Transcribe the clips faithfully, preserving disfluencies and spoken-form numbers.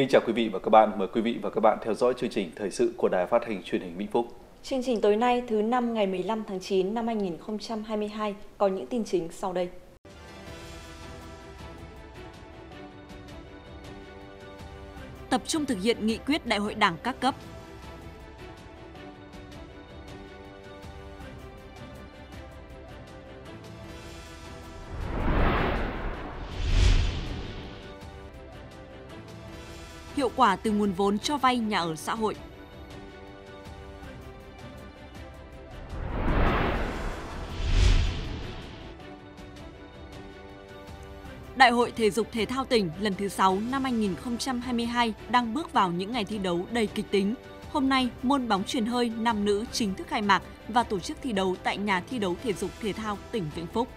Kính chào quý vị và các bạn, mời quý vị và các bạn theo dõi chương trình thời sự của Đài Phát thanh Truyền hình Vĩnh Phúc. Chương trình tối nay thứ năm ngày mười lăm tháng chín năm hai nghìn không trăm hai mươi hai có những tin chính sau đây. Tập trung thực hiện nghị quyết Đại hội Đảng các cấp. Hiệu quả từ nguồn vốn cho vay nhà ở xã hội. Đại hội Thể dục Thể thao tỉnh lần thứ sáu năm hai nghìn không trăm hai mươi hai đang bước vào những ngày thi đấu đầy kịch tính. Hôm nay, môn bóng chuyền hơi nam nữ chính thức khai mạc và tổ chức thi đấu tại nhà thi đấu Thể dục Thể thao tỉnh Vĩnh Phúc.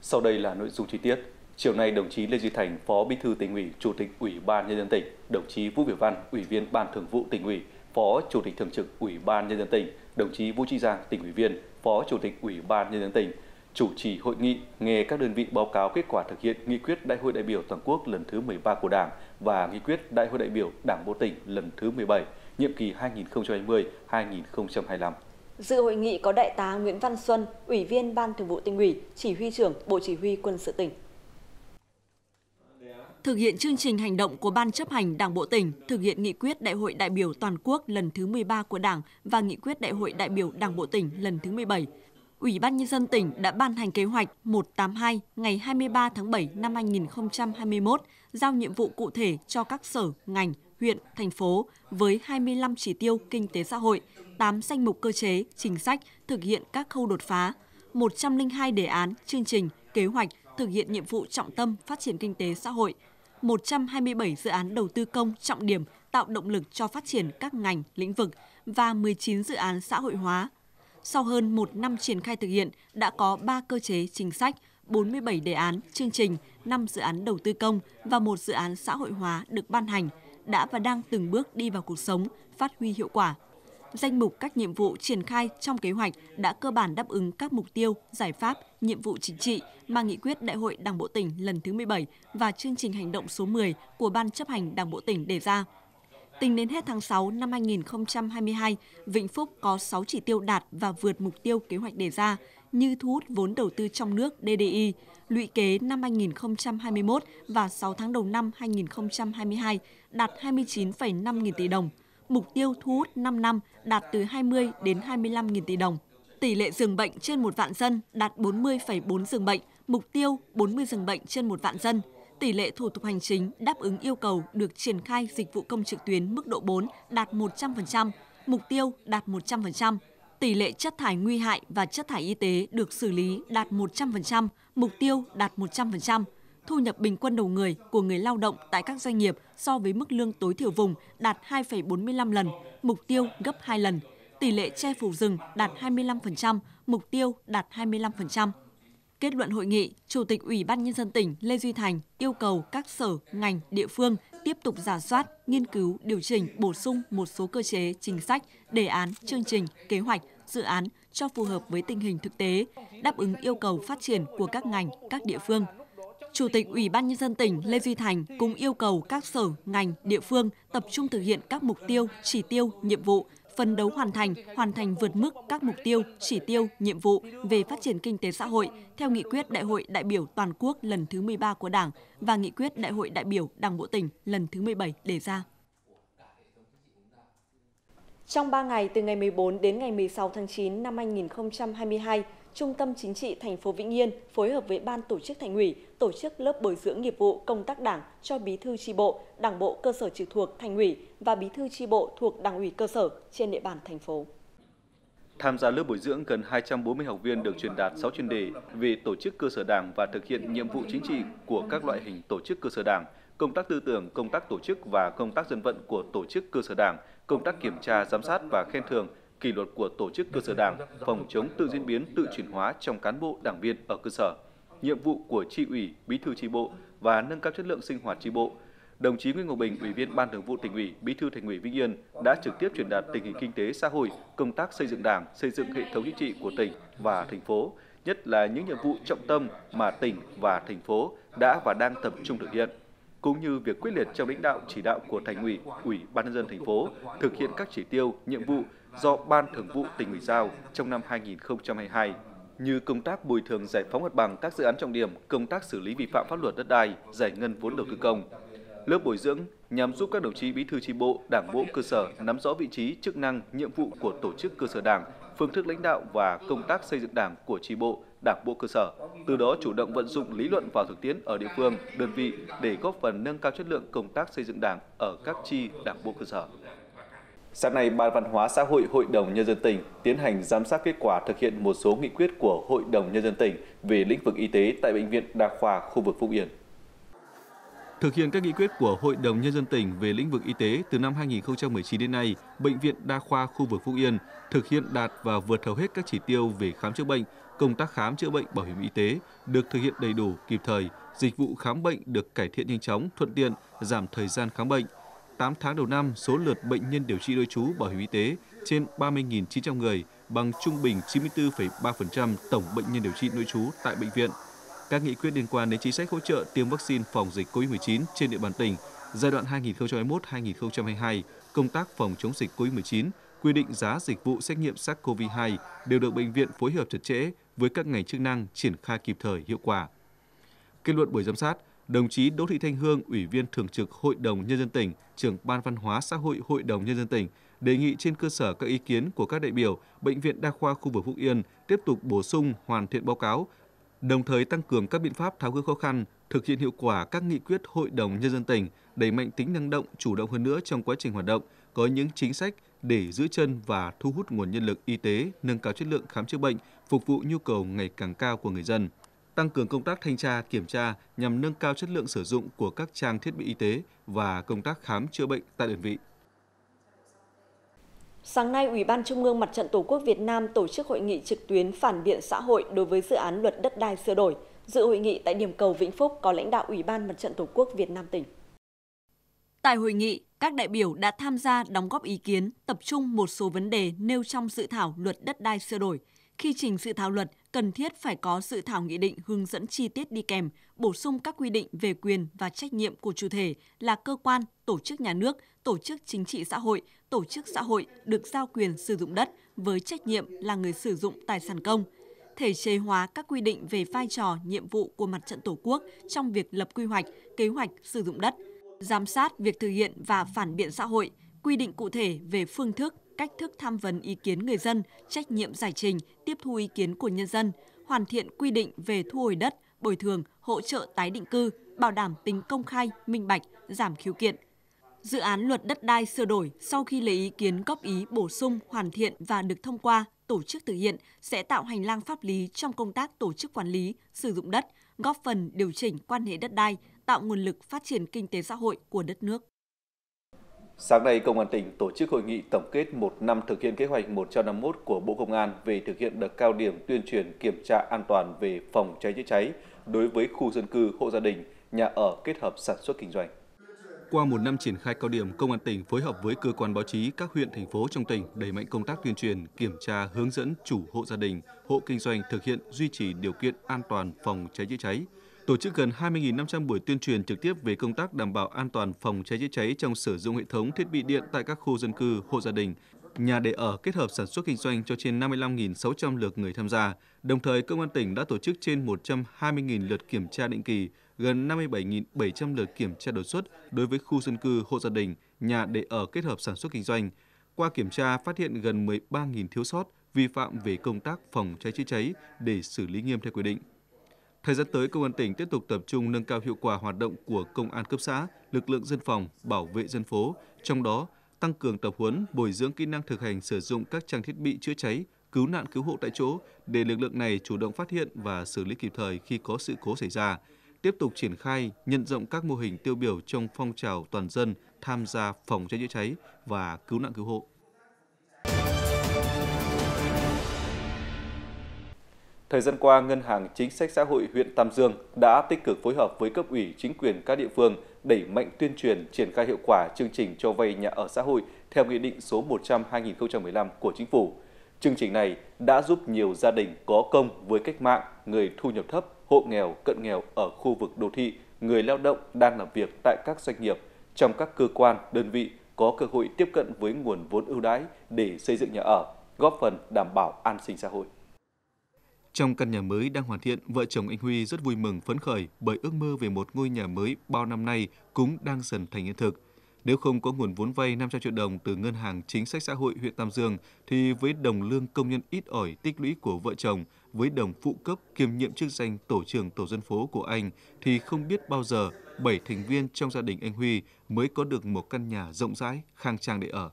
Sau đây là nội dung chi tiết. Chiều nay, đồng chí Lê Duy Thành, Phó Bí thư Tỉnh ủy, Chủ tịch Ủy ban Nhân dân tỉnh, đồng chí Vũ Việt Văn, Ủy viên Ban Thường vụ Tỉnh ủy, Phó Chủ tịch Thường trực Ủy ban Nhân dân tỉnh, đồng chí Vũ Chí Giang, Tỉnh ủy viên, Phó Chủ tịch Ủy ban Nhân dân tỉnh chủ trì hội nghị nghe các đơn vị báo cáo kết quả thực hiện nghị quyết Đại hội đại biểu toàn quốc lần thứ mười ba của Đảng và nghị quyết Đại hội đại biểu Đảng bộ tỉnh lần thứ mười bảy, nhiệm kỳ hai nghìn không trăm hai mươi đến hai nghìn không trăm hai mươi lăm. Dự hội nghị có Đại tá Nguyễn Văn Xuân, Ủy viên Ban Thường vụ Tỉnh ủy, Chỉ huy trưởng Bộ Chỉ huy Quân sự tỉnh. Thực hiện chương trình hành động của Ban chấp hành Đảng bộ tỉnh, thực hiện nghị quyết Đại hội đại biểu toàn quốc lần thứ mười ba của Đảng và nghị quyết Đại hội đại biểu Đảng bộ tỉnh lần thứ mười bảy, Ủy ban Nhân dân tỉnh đã ban hành kế hoạch một trăm tám mươi hai ngày hai mươi ba tháng bảy năm hai nghìn không trăm hai mươi mốt giao nhiệm vụ cụ thể cho các sở, ngành, huyện, thành phố với hai mươi lăm chỉ tiêu kinh tế xã hội, tám danh mục cơ chế, chính sách, thực hiện các khâu đột phá, một trăm lẻ hai đề án, chương trình, kế hoạch, thực hiện nhiệm vụ trọng tâm phát triển kinh tế xã hội, một trăm hai mươi bảy dự án đầu tư công trọng điểm tạo động lực cho phát triển các ngành, lĩnh vực và mười chín dự án xã hội hóa. Sau hơn một năm triển khai thực hiện, đã có ba cơ chế chính sách, bốn mươi bảy đề án, chương trình, năm dự án đầu tư công và một dự án xã hội hóa được ban hành, đã và đang từng bước đi vào cuộc sống, phát huy hiệu quả. Danh mục các nhiệm vụ triển khai trong kế hoạch đã cơ bản đáp ứng các mục tiêu, giải pháp, nhiệm vụ chính trị mà nghị quyết Đại hội Đảng bộ tỉnh lần thứ mười bảy và chương trình hành động số mười của Ban chấp hành Đảng bộ tỉnh đề ra. Tính đến hết tháng sáu năm hai nghìn không trăm hai mươi hai, Vĩnh Phúc có sáu chỉ tiêu đạt và vượt mục tiêu kế hoạch đề ra như thu hút vốn đầu tư trong nước đê đê i, lũy kế năm hai nghìn không trăm hai mươi mốt và sáu tháng đầu năm hai nghìn không trăm hai mươi hai đạt hai mươi chín phẩy năm nghìn tỷ đồng. Mục tiêu thu hút năm năm đạt từ hai mươi đến hai mươi lăm nghìn tỷ đồng. Tỷ lệ giường bệnh trên một vạn dân đạt bốn mươi phẩy bốn giường bệnh, mục tiêu bốn mươi giường bệnh trên một vạn dân. Tỷ lệ thủ tục hành chính đáp ứng yêu cầu được triển khai dịch vụ công trực tuyến mức độ bốn đạt một trăm phần trăm, mục tiêu đạt một trăm phần trăm. Tỷ lệ chất thải nguy hại và chất thải y tế được xử lý đạt một trăm phần trăm, mục tiêu đạt một trăm phần trăm. Thu nhập bình quân đầu người của người lao động tại các doanh nghiệp so với mức lương tối thiểu vùng đạt hai phẩy bốn mươi lăm lần, mục tiêu gấp hai lần. Tỷ lệ che phủ rừng đạt hai mươi lăm phần trăm, mục tiêu đạt hai mươi lăm phần trăm. Kết luận hội nghị, Chủ tịch Ủy ban Nhân dân tỉnh Lê Duy Thành yêu cầu các sở, ngành, địa phương tiếp tục rà soát, nghiên cứu, điều chỉnh, bổ sung một số cơ chế, chính sách, đề án, chương trình, kế hoạch, dự án cho phù hợp với tình hình thực tế, đáp ứng yêu cầu phát triển của các ngành, các địa phương. Chủ tịch Ủy ban Nhân dân tỉnh Lê Duy Thành cũng yêu cầu các sở, ngành, địa phương tập trung thực hiện các mục tiêu, chỉ tiêu, nhiệm vụ, phấn đấu hoàn thành, hoàn thành vượt mức các mục tiêu, chỉ tiêu, nhiệm vụ về phát triển kinh tế xã hội theo nghị quyết Đại hội đại biểu toàn quốc lần thứ mười ba của Đảng và nghị quyết Đại hội đại biểu Đảng bộ tỉnh lần thứ mười bảy đề ra. Trong ba ngày từ ngày mười bốn đến ngày mười sáu tháng chín năm hai nghìn không trăm hai mươi hai, Trung tâm Chính trị thành phố Vĩnh Yên phối hợp với Ban tổ chức Thành ủy tổ chức lớp bồi dưỡng nghiệp vụ công tác Đảng cho bí thư chi bộ, Đảng bộ cơ sở trực thuộc Thành ủy và bí thư chi bộ thuộc Đảng ủy cơ sở trên địa bàn thành phố. Tham gia lớp bồi dưỡng gần hai trăm bốn mươi học viên được truyền đạt sáu chuyên đề về tổ chức cơ sở Đảng và thực hiện nhiệm vụ chính trị của các loại hình tổ chức cơ sở Đảng, công tác tư tưởng, công tác tổ chức và công tác dân vận của tổ chức cơ sở Đảng, công tác kiểm tra, giám sát và khen thưởng, kỷ luật của tổ chức cơ sở Đảng, phòng chống tự diễn biến, tự chuyển hóa trong cán bộ đảng viên ở cơ sở, nhiệm vụ của chi ủy, bí thư chi bộ và nâng cao chất lượng sinh hoạt chi bộ. Đồng chí Nguyễn Ngọc Bình, Ủy viên Ban Thường vụ Tỉnh ủy, Bí thư Thành ủy Vĩnh Yên đã trực tiếp truyền đạt tình hình kinh tế xã hội, công tác xây dựng Đảng, xây dựng hệ thống chính trị của tỉnh và thành phố, nhất là những nhiệm vụ trọng tâm mà tỉnh và thành phố đã và đang tập trung thực hiện, cũng như việc quyết liệt trong lãnh đạo chỉ đạo của Thành ủy, Ủy ban nhân dân thành phố thực hiện các chỉ tiêu, nhiệm vụ do Ban Thường vụ Tỉnh ủy giao trong năm hai nghìn không trăm hai mươi hai, như công tác bồi thường giải phóng mặt bằng các dự án trọng điểm, công tác xử lý vi phạm pháp luật đất đai, giải ngân vốn đầu tư công. Lớp bồi dưỡng nhằm giúp các đồng chí bí thư chi bộ, đảng bộ cơ sở nắm rõ vị trí, chức năng, nhiệm vụ của tổ chức cơ sở đảng, phương thức lãnh đạo và công tác xây dựng đảng của chi bộ, đảng bộ cơ sở, từ đó chủ động vận dụng lý luận vào thực tiễn ở địa phương, đơn vị để góp phần nâng cao chất lượng công tác xây dựng đảng ở các chi đảng bộ cơ sở. Sáng nay, Ban Văn hóa Xã hội Hội đồng Nhân dân tỉnh tiến hành giám sát kết quả thực hiện một số nghị quyết của Hội đồng Nhân dân tỉnh về lĩnh vực y tế tại Bệnh viện Đa khoa khu vực Phúc Yên. Thực hiện các nghị quyết của Hội đồng Nhân dân tỉnh về lĩnh vực y tế từ năm hai nghìn không trăm mười chín đến nay, Bệnh viện Đa khoa khu vực Phúc Yên thực hiện đạt và vượt hầu hết các chỉ tiêu về khám chữa bệnh, công tác khám chữa bệnh bảo hiểm y tế được thực hiện đầy đủ, kịp thời, dịch vụ khám bệnh được cải thiện nhanh chóng, thuận tiện, giảm thời gian khám bệnh. tám tháng đầu năm, số lượt bệnh nhân điều trị nội trú bảo hiểm y tế trên ba mươi nghìn chín trăm người, bằng trung bình chín mươi tư phẩy ba phần trăm tổng bệnh nhân điều trị nội trú tại bệnh viện. Các nghị quyết liên quan đến chính sách hỗ trợ tiêm vaccine phòng dịch Covid mười chín trên địa bàn tỉnh giai đoạn hai nghìn không trăm hai mươi mốt đến hai nghìn không trăm hai mươi hai, công tác phòng chống dịch Covid mười chín, quy định giá dịch vụ xét nghiệm SARS-xê o vê hai đều được bệnh viện phối hợp chặt chẽ với các ngành chức năng triển khai kịp thời, hiệu quả. Kết luận buổi giám sát, đồng chí Đỗ Thị Thanh Hương, Ủy viên Thường trực Hội đồng Nhân dân tỉnh, Trưởng Ban Văn hóa Xã hội Hội đồng Nhân dân tỉnh, đề nghị trên cơ sở các ý kiến của các đại biểu, Bệnh viện Đa khoa khu vực Phúc Yên tiếp tục bổ sung, hoàn thiện báo cáo, đồng thời tăng cường các biện pháp tháo gỡ khó khăn, thực hiện hiệu quả các nghị quyết Hội đồng Nhân dân tỉnh, đẩy mạnh tính năng động, chủ động hơn nữa trong quá trình hoạt động, có những chính sách để giữ chân và thu hút nguồn nhân lực y tế, nâng cao chất lượng khám chữa bệnh, phục vụ nhu cầu ngày càng cao của người dân. Tăng cường công tác thanh tra, kiểm tra nhằm nâng cao chất lượng sử dụng của các trang thiết bị y tế và công tác khám chữa bệnh tại đơn vị. Sáng nay, Ủy ban Trung ương Mặt trận Tổ quốc Việt Nam tổ chức hội nghị trực tuyến phản biện xã hội đối với dự án luật đất đai sửa đổi. Dự hội nghị tại điểm cầu Vĩnh Phúc có lãnh đạo Ủy ban Mặt trận Tổ quốc Việt Nam tỉnh. Tại hội nghị, các đại biểu đã tham gia đóng góp ý kiến, tập trung một số vấn đề nêu trong dự thảo luật đất đai sửa đổi. Khi trình dự thảo luật, cần thiết phải có dự thảo nghị định hướng dẫn chi tiết đi kèm, bổ sung các quy định về quyền và trách nhiệm của chủ thể là cơ quan, tổ chức nhà nước, tổ chức chính trị xã hội, tổ chức xã hội được giao quyền sử dụng đất với trách nhiệm là người sử dụng tài sản công. Thể chế hóa các quy định về vai trò, nhiệm vụ của Mặt trận Tổ quốc trong việc lập quy hoạch, kế hoạch sử dụng đất, giám sát việc thực hiện và phản biện xã hội, quy định cụ thể về phương thức, cách thức tham vấn ý kiến người dân, trách nhiệm giải trình, tiếp thu ý kiến của nhân dân, hoàn thiện quy định về thu hồi đất, bồi thường, hỗ trợ tái định cư, bảo đảm tính công khai, minh bạch, giảm khiếu kiện. Dự án luật đất đai sửa đổi sau khi lấy ý kiến góp ý bổ sung, hoàn thiện và được thông qua, tổ chức thực hiện sẽ tạo hành lang pháp lý trong công tác tổ chức quản lý, sử dụng đất, góp phần điều chỉnh quan hệ đất đai, tạo nguồn lực phát triển kinh tế xã hội của đất nước. Sáng nay, Công an tỉnh tổ chức hội nghị tổng kết một năm thực hiện kế hoạch một trăm năm mươi mốt của Bộ Công an về thực hiện đợt cao điểm tuyên truyền kiểm tra an toàn về phòng cháy chữa cháy đối với khu dân cư, hộ gia đình, nhà ở kết hợp sản xuất kinh doanh. Qua một năm triển khai cao điểm, Công an tỉnh phối hợp với cơ quan báo chí các huyện, thành phố trong tỉnh đẩy mạnh công tác tuyên truyền, kiểm tra, hướng dẫn chủ hộ gia đình, hộ kinh doanh thực hiện duy trì điều kiện an toàn phòng cháy chữa cháy. Tổ chức gần hai mươi nghìn năm trăm buổi tuyên truyền trực tiếp về công tác đảm bảo an toàn phòng cháy chữa cháy trong sử dụng hệ thống thiết bị điện tại các khu dân cư, hộ gia đình, nhà để ở kết hợp sản xuất kinh doanh cho trên năm mươi lăm nghìn sáu trăm lượt người tham gia. Đồng thời, Công an tỉnh đã tổ chức trên một trăm hai mươi nghìn lượt kiểm tra định kỳ, gần năm mươi bảy nghìn bảy trăm lượt kiểm tra đột xuất đối với khu dân cư, hộ gia đình, nhà để ở kết hợp sản xuất kinh doanh. Qua kiểm tra, phát hiện gần mười ba nghìn thiếu sót, vi phạm về công tác phòng cháy chữa cháy để xử lý nghiêm theo quy định. Thời gian tới, Công an tỉnh tiếp tục tập trung nâng cao hiệu quả hoạt động của Công an cấp xã, lực lượng dân phòng, bảo vệ dân phố, trong đó tăng cường tập huấn, bồi dưỡng kỹ năng thực hành sử dụng các trang thiết bị chữa cháy, cứu nạn cứu hộ tại chỗ để lực lượng này chủ động phát hiện và xử lý kịp thời khi có sự cố xảy ra. Tiếp tục triển khai, nhân rộng các mô hình tiêu biểu trong phong trào toàn dân tham gia phòng cháy chữa cháy và cứu nạn cứu hộ. Thời gian qua, Ngân hàng Chính sách Xã hội huyện Tam Dương đã tích cực phối hợp với cấp ủy, chính quyền các địa phương đẩy mạnh tuyên truyền, triển khai hiệu quả chương trình cho vay nhà ở xã hội theo Nghị định số một trăm hai nghìn không trăm mười lăm của Chính phủ. Chương trình này đã giúp nhiều gia đình có công với cách mạng, người thu nhập thấp, hộ nghèo, cận nghèo ở khu vực đô thị, người lao động đang làm việc tại các doanh nghiệp, trong các cơ quan, đơn vị có cơ hội tiếp cận với nguồn vốn ưu đãi để xây dựng nhà ở, góp phần đảm bảo an sinh xã hội. Trong căn nhà mới đang hoàn thiện, vợ chồng anh Huy rất vui mừng phấn khởi bởi ước mơ về một ngôi nhà mới bao năm nay cũng đang dần thành hiện thực. Nếu không có nguồn vốn vay năm trăm triệu đồng từ Ngân hàng Chính sách Xã hội huyện Tam Dương, thì với đồng lương công nhân ít ỏi tích lũy của vợ chồng, với đồng phụ cấp kiêm nhiệm chức danh tổ trưởng tổ dân phố của anh, thì không biết bao giờ bảy thành viên trong gia đình anh Huy mới có được một căn nhà rộng rãi, khang trang để ở.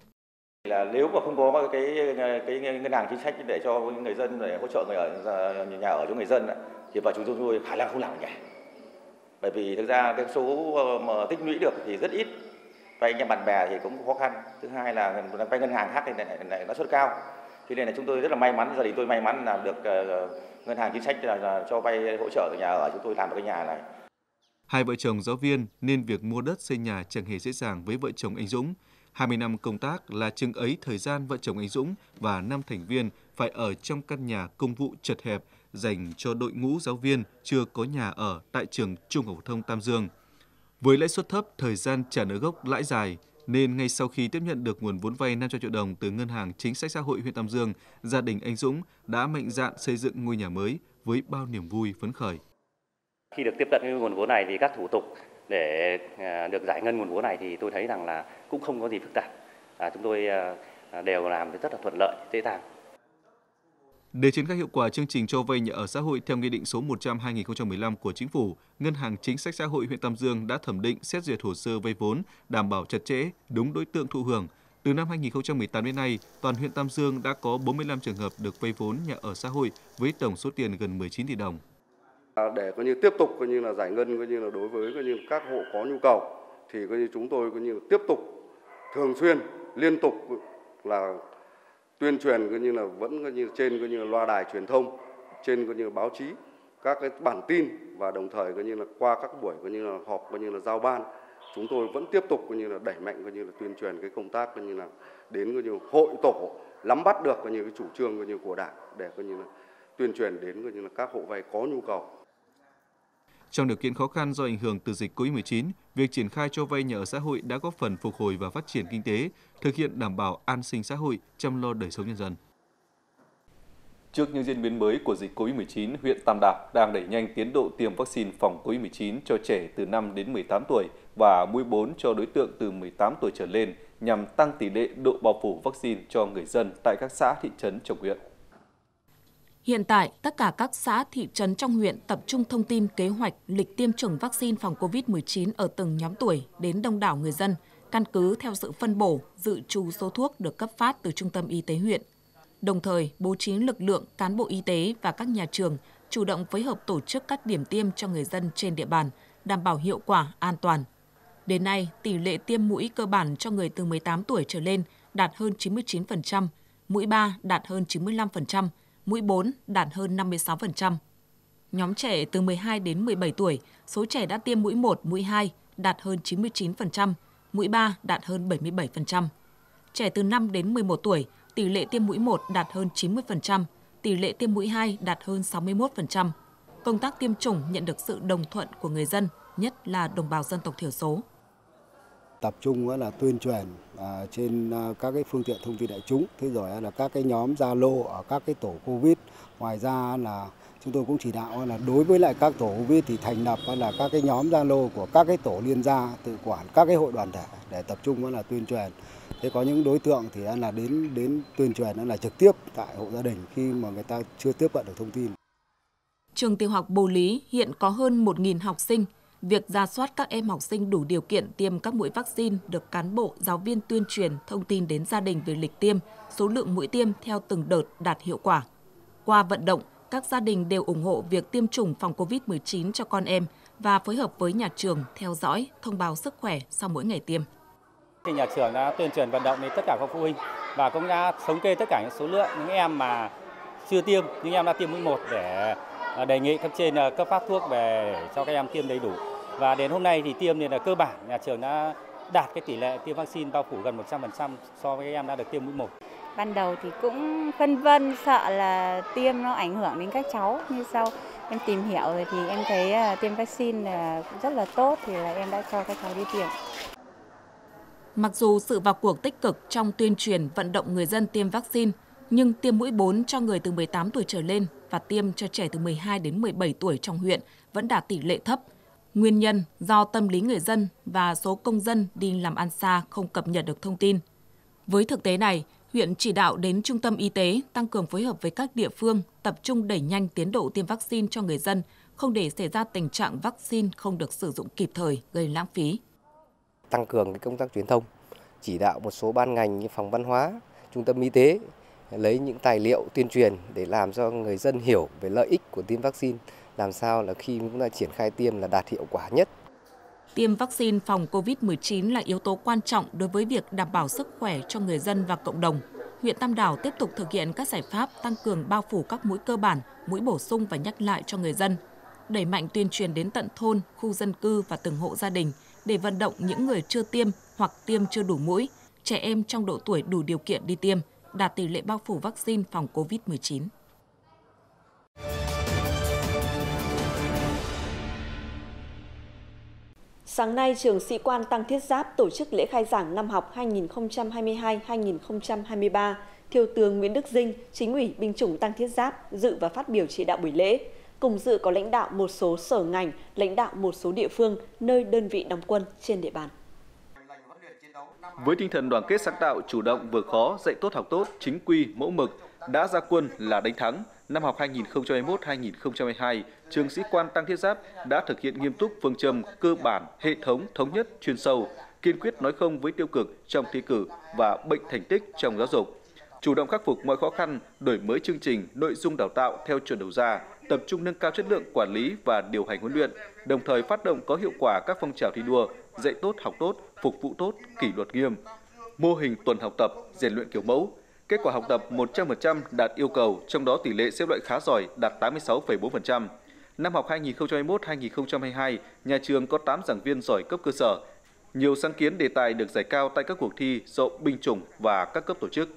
Là nếu mà không có cái cái ngân hàng chính sách để cho người dân, để hỗ trợ người ở nhà ở cho người dân, thì vợ chúng tôi khả năng không làm được nhà. Bởi vì thực ra cái số mà tích lũy được thì rất ít. Vay nhà bạn bè thì cũng khó khăn. Thứ hai là vay ngân hàng khác thì lãi suất cao. Thế nên là chúng tôi rất là may mắn, gia đình tôi may mắn là được ngân hàng chính sách là cho vay hỗ trợ nhà ở, chúng tôi làm được cái nhà này. Hai vợ chồng giáo viên nên việc mua đất xây nhà chẳng hề dễ dàng với vợ chồng anh Dũng. hai mươi năm công tác là chừng ấy thời gian vợ chồng anh Dũng và năm thành viên phải ở trong căn nhà công vụ chật hẹp dành cho đội ngũ giáo viên chưa có nhà ở tại trường Trung học phổ thông Tam Dương. Với lãi suất thấp, thời gian trả nợ gốc lãi dài, nên ngay sau khi tiếp nhận được nguồn vốn vay năm trăm triệu đồng từ Ngân hàng Chính sách Xã hội huyện Tam Dương, gia đình anh Dũng đã mạnh dạn xây dựng ngôi nhà mới với bao niềm vui phấn khởi. Khi được tiếp cận với nguồn vốn này thì các thủ tục để được giải ngân nguồn vốn này thì tôi thấy rằng là cũng không có gì phức tạp. À, chúng tôi đều làm rất là thuận lợi, dễ dàng. Để triển khai hiệu quả chương trình cho vay nhà ở xã hội theo Nghị định số một trăm hai nghìn không trăm mười lăm của Chính phủ, Ngân hàng Chính sách Xã hội huyện Tam Dương đã thẩm định xét duyệt hồ sơ vay vốn, đảm bảo chặt chẽ, đúng đối tượng thụ hưởng. Từ năm hai nghìn không trăm mười tám đến nay, toàn huyện Tam Dương đã có bốn mươi lăm trường hợp được vay vốn nhà ở xã hội với tổng số tiền gần mười chín tỷ đồng. Để coi như tiếp tục coi như là giải ngân coi như là đối với coi như các hộ có nhu cầu thì coi như chúng tôi coi như là tiếp tục thường xuyên liên tục là tuyên truyền coi như là vẫn coi như trên coi như là loa đài truyền thông, trên coi như là báo chí, các cái bản tin và đồng thời coi như là qua các buổi coi như là họp coi như là giao ban, chúng tôi vẫn tiếp tục coi như là đẩy mạnh coi như là tuyên truyền cái công tác coi như là đến coi như hội tổ nắm bắt được coi như cái chủ trương coi như của Đảng để coi như là tuyên truyền đến coi như là các hộ vay có nhu cầu. Trong điều kiện khó khăn do ảnh hưởng từ dịch Covid mười chín, việc triển khai cho vay nhà ở xã hội đã góp phần phục hồi và phát triển kinh tế, thực hiện đảm bảo an sinh xã hội, chăm lo đời sống nhân dân. Trước những diễn biến mới của dịch Covid mười chín, huyện Tam Đảo đang đẩy nhanh tiến độ tiêm vaccine phòng Covid mười chín cho trẻ từ năm đến mười tám tuổi và mũi bốn cho đối tượng từ mười tám tuổi trở lên nhằm tăng tỷ lệ độ bao phủ vaccine cho người dân tại các xã thị trấn trong huyện. Hiện tại, tất cả các xã, thị trấn trong huyện tập trung thông tin kế hoạch lịch tiêm chủng vaccine phòng Covid mười chín ở từng nhóm tuổi đến đông đảo người dân, căn cứ theo sự phân bổ, dự trù số thuốc được cấp phát từ Trung tâm Y tế huyện. Đồng thời, bố trí lực lượng, cán bộ y tế và các nhà trường chủ động phối hợp tổ chức các điểm tiêm cho người dân trên địa bàn, đảm bảo hiệu quả, an toàn. Đến nay, tỷ lệ tiêm mũi cơ bản cho người từ mười tám tuổi trở lên đạt hơn chín mươi chín phần trăm, mũi ba đạt hơn chín mươi lăm phần trăm, mũi bốn đạt hơn năm mươi sáu phần trăm. Nhóm trẻ từ mười hai đến mười bảy tuổi, số trẻ đã tiêm mũi một, mũi hai đạt hơn chín mươi chín phần trăm, mũi ba đạt hơn bảy mươi bảy phần trăm. Trẻ từ năm đến mười một tuổi, tỷ lệ tiêm mũi một đạt hơn chín mươi phần trăm, tỷ lệ tiêm mũi hai đạt hơn sáu mươi mốt phần trăm. Công tác tiêm chủng nhận được sự đồng thuận của người dân, nhất là đồng bào dân tộc thiểu số. Tập trung là tuyên truyền trên các cái phương tiện thông tin đại chúng, thế rồi là các cái nhóm Zalo ở các cái tổ Covid. Ngoài ra là chúng tôi cũng chỉ đạo là đối với lại các tổ Covid thì thành lập là các cái nhóm Zalo của các cái tổ liên gia tự quản, các cái hội đoàn thể để tập trung là tuyên truyền. Thế có những đối tượng thì là đến đến tuyên truyền là trực tiếp tại hộ gia đình khi mà người ta chưa tiếp cận được thông tin. Trường tiểu học Bồ Lý hiện có hơn một nghìn học sinh. Việc rà soát các em học sinh đủ điều kiện tiêm các mũi vaccine được cán bộ, giáo viên tuyên truyền, thông tin đến gia đình về lịch tiêm, số lượng mũi tiêm theo từng đợt đạt hiệu quả. Qua vận động, các gia đình đều ủng hộ việc tiêm chủng phòng Covid mười chín cho con em và phối hợp với nhà trường theo dõi, thông báo sức khỏe sau mỗi ngày tiêm. Thì nhà trường đã tuyên truyền vận động đến tất cả các phụ huynh và cũng đã thống kê tất cả những số lượng những em mà chưa tiêm, những em đã tiêm mũi một để đề nghị cấp trên cấp phát thuốc về cho các em tiêm đầy đủ. Và đến hôm nay thì tiêm nên là cơ bản nhà trường đã đạt cái tỷ lệ tiêm vaccine bao phủ gần một trăm phần trăm so với các em đã được tiêm mũi một. Ban đầu thì cũng phân vân sợ là tiêm nó ảnh hưởng đến các cháu, nhưng sau em tìm hiểu rồi thì em thấy tiêm vaccine là rất là tốt, thì là em đã cho các cháu đi tiêm. Mặc dù sự vào cuộc tích cực trong tuyên truyền vận động người dân tiêm vaccine, nhưng tiêm mũi bốn cho người từ mười tám tuổi trở lên và tiêm cho trẻ từ mười hai đến mười bảy tuổi trong huyện vẫn đạt tỷ lệ thấp. Nguyên nhân do tâm lý người dân và số công dân đi làm ăn xa không cập nhật được thông tin. Với thực tế này, huyện chỉ đạo đến trung tâm y tế tăng cường phối hợp với các địa phương tập trung đẩy nhanh tiến độ tiêm vaccine cho người dân, không để xảy ra tình trạng vaccine không được sử dụng kịp thời gây lãng phí. Tăng cường công tác truyền thông, chỉ đạo một số ban ngành như phòng văn hóa, trung tâm y tế lấy những tài liệu tuyên truyền để làm cho người dân hiểu về lợi ích của tiêm vaccine, làm sao là khi chúng ta triển khai tiêm là đạt hiệu quả nhất. Tiêm vaccine phòng Covid mười chín là yếu tố quan trọng đối với việc đảm bảo sức khỏe cho người dân và cộng đồng. Huyện Tam Đảo tiếp tục thực hiện các giải pháp tăng cường bao phủ các mũi cơ bản, mũi bổ sung và nhắc lại cho người dân, đẩy mạnh tuyên truyền đến tận thôn, khu dân cư và từng hộ gia đình để vận động những người chưa tiêm hoặc tiêm chưa đủ mũi, trẻ em trong độ tuổi đủ điều kiện đi tiêm, đạt tỷ lệ bao phủ vaccine phòng Covid mười chín. Sáng nay, Trường Sĩ quan Tăng Thiết Giáp tổ chức lễ khai giảng năm học hai nghìn không trăm hai mươi hai đến hai nghìn không trăm hai mươi ba. Thiếu tướng Nguyễn Đức Dinh, Chính ủy Binh chủng Tăng Thiết Giáp, dự và phát biểu chỉ đạo buổi lễ. Cùng dự có lãnh đạo một số sở ngành, lãnh đạo một số địa phương, nơi đơn vị đóng quân trên địa bàn. Với tinh thần đoàn kết sáng tạo, chủ động vượt khó, dạy tốt học tốt, chính quy, mẫu mực, đã ra quân là đánh thắng. Năm học hai nghìn không trăm hai mươi mốt đến hai nghìn không trăm hai mươi hai, Trường Sĩ quan Tăng Thiết Giáp đã thực hiện nghiêm túc phương châm cơ bản, hệ thống, thống nhất, chuyên sâu, kiên quyết nói không với tiêu cực trong thi cử và bệnh thành tích trong giáo dục. Chủ động khắc phục mọi khó khăn, đổi mới chương trình, nội dung đào tạo theo chuẩn đầu ra, tập trung nâng cao chất lượng quản lý và điều hành huấn luyện, đồng thời phát động có hiệu quả các phong trào thi đua, dạy tốt, học tốt, phục vụ tốt, kỷ luật nghiêm, mô hình tuần học tập, rèn luyện kiểu mẫu. Kết quả học tập một trăm phần trăm đạt yêu cầu, trong đó tỷ lệ xếp loại khá giỏi đạt tám mươi sáu phẩy bốn phần trăm. Năm học hai nghìn không trăm hai mươi mốt đến hai nghìn không trăm hai mươi hai, nhà trường có tám giảng viên giỏi cấp cơ sở. Nhiều sáng kiến đề tài được giải cao tại các cuộc thi do binh chủng và các cấp tổ chức.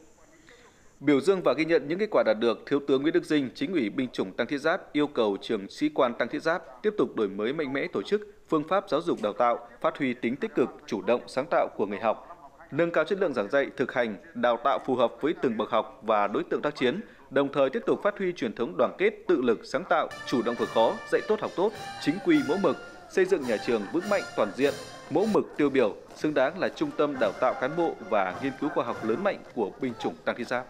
Biểu dương và ghi nhận những kết quả đạt được, Thiếu tướng Nguyễn Đức Dinh, Chính ủy Binh chủng Tăng Thiết Giáp yêu cầu Trường Sĩ quan Tăng Thiết Giáp tiếp tục đổi mới mạnh mẽ tổ chức, phương pháp giáo dục đào tạo, phát huy tính tích cực, chủ động, sáng tạo của người học, nâng cao chất lượng giảng dạy, thực hành, đào tạo phù hợp với từng bậc học và đối tượng tác chiến, đồng thời tiếp tục phát huy truyền thống đoàn kết, tự lực, sáng tạo, chủ động vượt khó, dạy tốt học tốt, chính quy mẫu mực, xây dựng nhà trường vững mạnh toàn diện, mẫu mực tiêu biểu, xứng đáng là trung tâm đào tạo cán bộ và nghiên cứu khoa học lớn mạnh của Binh chủng Tăng Thiết Giáp.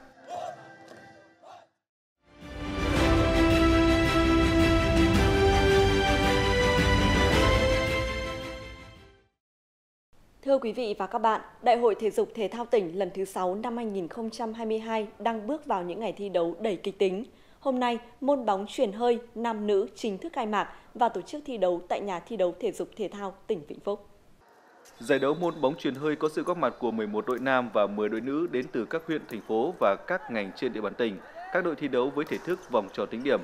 Thưa quý vị và các bạn, Đại hội Thể dục Thể thao tỉnh lần thứ sáu năm hai nghìn không trăm hai mươi hai đang bước vào những ngày thi đấu đầy kịch tính. Hôm nay, môn bóng chuyền hơi nam nữ chính thức khai mạc và tổ chức thi đấu tại nhà thi đấu Thể dục Thể thao tỉnh Vĩnh Phúc. Giải đấu môn bóng chuyền hơi có sự góp mặt của mười một đội nam và mười đội nữ đến từ các huyện, thành phố và các ngành trên địa bàn tỉnh. Các đội thi đấu với thể thức vòng tròn tính điểm.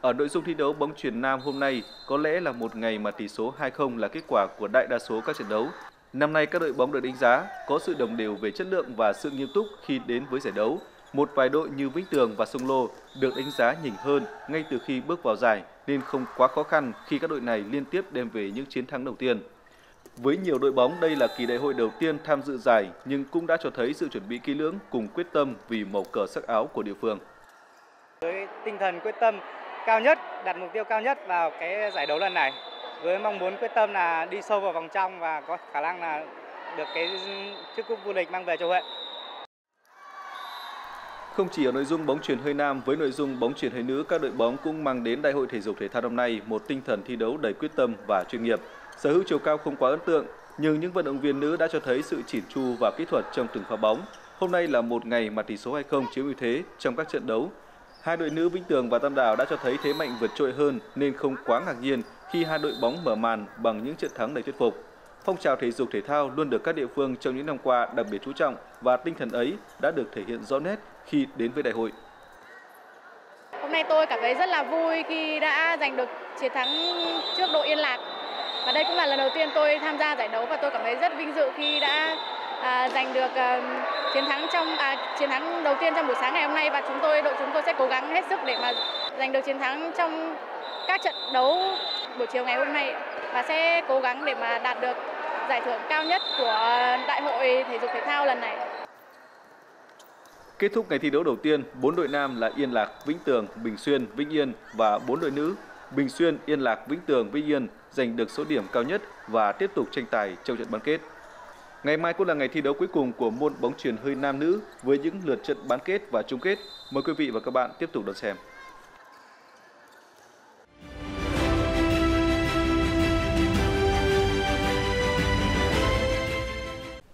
Ở nội dung thi đấu bóng chuyền nam hôm nay, có lẽ là một ngày mà tỷ số hai không là kết quả của đại đa số các trận đấu. Năm nay các đội bóng được đánh giá có sự đồng đều về chất lượng và sự nghiêm túc khi đến với giải đấu. Một vài đội như Vĩnh Tường và Sông Lô được đánh giá nhỉnh hơn ngay từ khi bước vào giải nên không quá khó khăn khi các đội này liên tiếp đem về những chiến thắng đầu tiên. Với nhiều đội bóng đây là kỳ đại hội đầu tiên tham dự giải nhưng cũng đã cho thấy sự chuẩn bị kỹ lưỡng cùng quyết tâm vì màu cờ sắc áo của địa phương. Với tinh thần quyết tâm cao nhất, đặt mục tiêu cao nhất vào cái giải đấu lần này. Với mong muốn quyết tâm là đi sâu vào vòng trong và có khả năng là được cái chức cúp vô địch mang về cho huyện. Không chỉ ở nội dung bóng chuyền hơi nam, với nội dung bóng chuyền hơi nữ, các đội bóng cũng mang đến Đại hội Thể dục Thể thao năm nay một tinh thần thi đấu đầy quyết tâm và chuyên nghiệp. Sở hữu chiều cao không quá ấn tượng, nhưng những vận động viên nữ đã cho thấy sự chỉn chu và kỹ thuật trong từng pha bóng. Hôm nay là một ngày mà tỷ số hai không chiếm ưu thế trong các trận đấu. Hai đội nữ Vĩnh Tường và Tam Đảo đã cho thấy thế mạnh vượt trội hơn nên không quá ngạc nhiên khi hai đội bóng mở màn bằng những trận thắng đầy thuyết phục. Phong trào thể dục thể thao luôn được các địa phương trong những năm qua đặc biệt chú trọng và tinh thần ấy đã được thể hiện rõ nét khi đến với đại hội. Hôm nay tôi cảm thấy rất là vui khi đã giành được chiến thắng trước đội Yên Lạc. Và đây cũng là lần đầu tiên tôi tham gia giải đấu và tôi cảm thấy rất vinh dự khi đã à, giành được à, chiến thắng trong à, chiến thắng đầu tiên trong buổi sáng ngày hôm nay, và chúng tôi đội chúng tôi sẽ cố gắng hết sức để mà giành được chiến thắng trong các trận đấu buổi chiều ngày hôm nay, và sẽ cố gắng để mà đạt được giải thưởng cao nhất của Đại hội thể dục thể thao lần này. Kết thúc ngày thi đấu đầu tiên, bốn đội nam là Yên Lạc, Vĩnh Tường, Bình Xuyên, Vĩnh Yên và bốn đội nữ Bình Xuyên, Yên Lạc, Vĩnh Tường, Vĩnh Yên giành được số điểm cao nhất và tiếp tục tranh tài trong trận bán kết. Ngày mai cũng là ngày thi đấu cuối cùng của môn bóng chuyền hơi nam nữ với những lượt trận bán kết và chung kết. Mời quý vị và các bạn tiếp tục đón xem.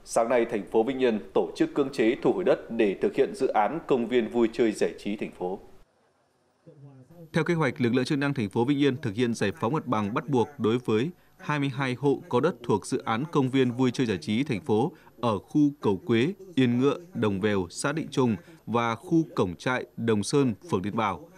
Sáng nay, thành phố Vĩnh Yên tổ chức cưỡng chế thu hồi đất để thực hiện dự án công viên vui chơi giải trí thành phố. Theo kế hoạch, lực lượng chức năng thành phố Vĩnh Yên thực hiện giải phóng mặt bằng bắt buộc đối với hai mươi hai hộ có đất thuộc dự án công viên vui chơi giải trí thành phố ở khu Cầu Quế, Yên Ngựa, Đồng Vèo, xã Định Trung và khu Cổng Trại, Đồng Sơn, phường Điện Bảo.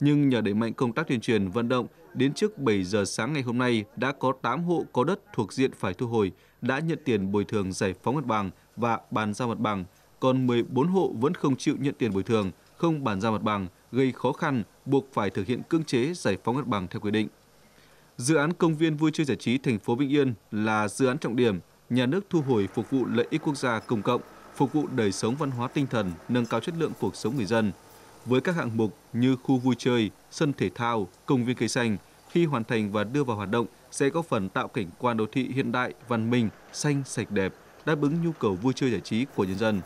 Nhưng nhờ đẩy mạnh công tác tuyên truyền vận động, đến trước bảy giờ sáng ngày hôm nay đã có tám hộ có đất thuộc diện phải thu hồi, đã nhận tiền bồi thường giải phóng mặt bằng và bàn giao mặt bằng, còn mười bốn hộ vẫn không chịu nhận tiền bồi thường, không bàn giao mặt bằng, gây khó khăn, buộc phải thực hiện cưỡng chế giải phóng mặt bằng theo quy định. Dự án công viên vui chơi giải trí thành phố Vĩnh Yên là dự án trọng điểm, nhà nước thu hồi phục vụ lợi ích quốc gia công cộng, phục vụ đời sống văn hóa tinh thần, nâng cao chất lượng cuộc sống người dân. Với các hạng mục như khu vui chơi, sân thể thao, công viên cây xanh, khi hoàn thành và đưa vào hoạt động sẽ góp phần tạo cảnh quan đô thị hiện đại, văn minh, xanh, sạch đẹp, đáp ứng nhu cầu vui chơi giải trí của nhân dân.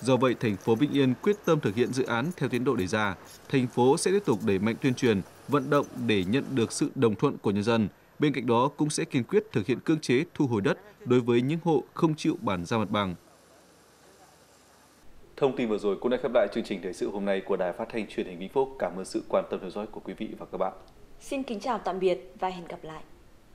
Do vậy, thành phố Vĩnh Yên quyết tâm thực hiện dự án theo tiến độ đề ra. Thành phố sẽ tiếp tục đẩy mạnh tuyên truyền, vận động để nhận được sự đồng thuận của nhân dân. Bên cạnh đó cũng sẽ kiên quyết thực hiện cưỡng chế thu hồi đất đối với những hộ không chịu bàn giao mặt bằng. Thông tin vừa rồi cũng đã khép lại chương trình thời sự hôm nay của Đài Phát thanh Truyền hình Vĩnh Phúc. Cảm ơn sự quan tâm theo dõi của quý vị và các bạn. Xin kính chào tạm biệt và hẹn gặp lại.